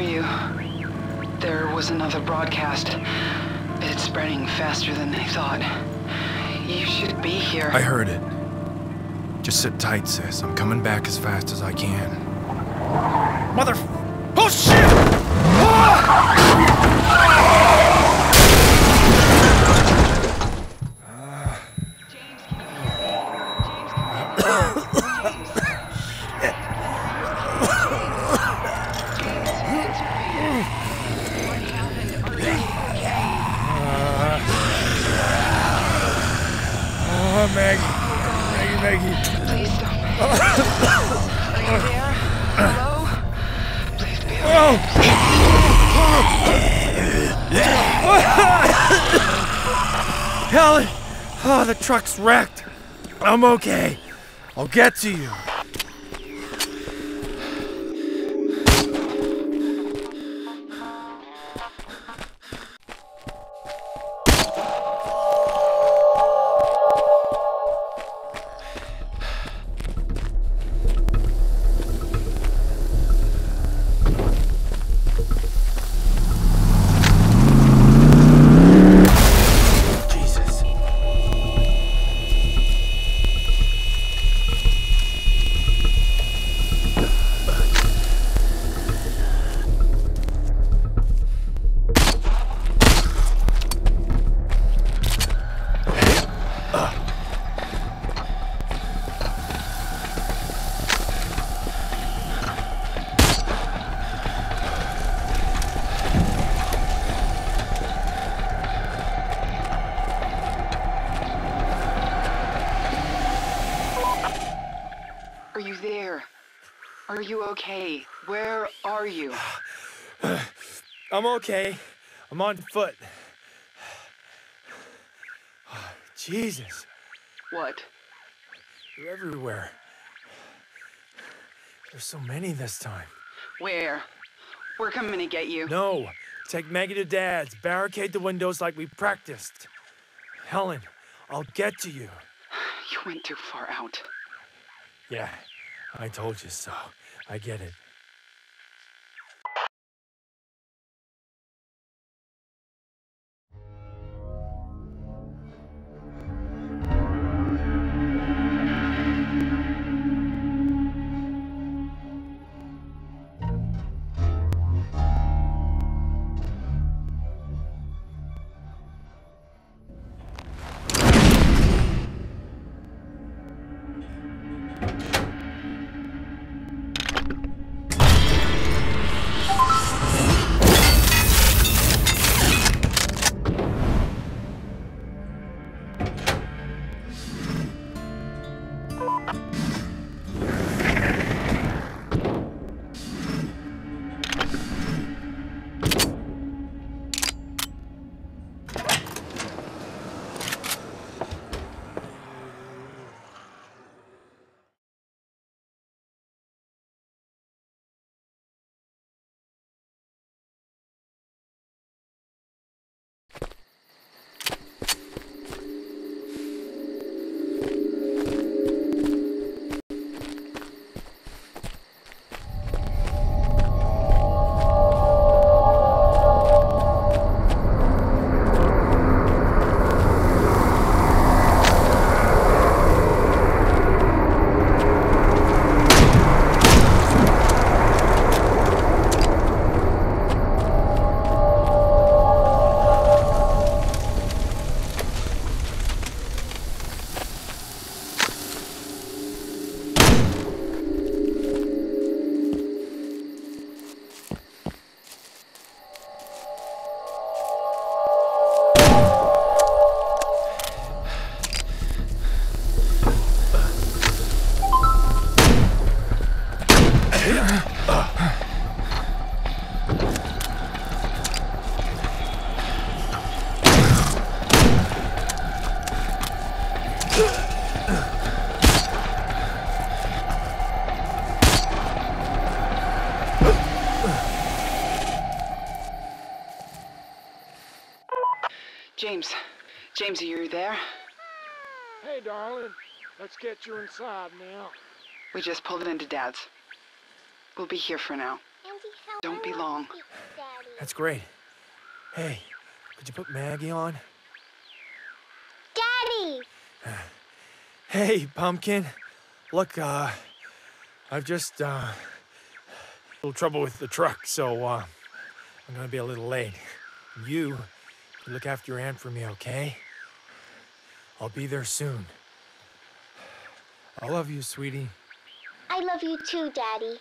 hear you. There was another broadcast. It's spreading faster than they thought. You should be here. I heard it. Just sit tight, sis. I'm coming back as fast as I can. Oh, shit! Helen! Oh, the truck's wrecked. I'm okay. I'll get to you. Are you okay? Where are you? I'm okay. I'm on foot. Oh, Jesus. What? They're everywhere. There's so many this time. Where? We're coming to get you. No. Take Maggie to Dad's. Barricade the windows like we practiced. Helen, I'll get to you. You went too far out. Yeah. I told you so. I get it. James, are you there? Hey, darling. Let's get you inside now. We just pulled it into Dad's. We'll be here for now. Don't be long. That's great. Hey, could you put Maggie on? Daddy! Hey, Pumpkin. Look, I've just, a little trouble with the truck, so, I'm gonna be a little late. You can look after your aunt for me, okay? I'll be there soon. I love you, sweetie. I love you too, Daddy.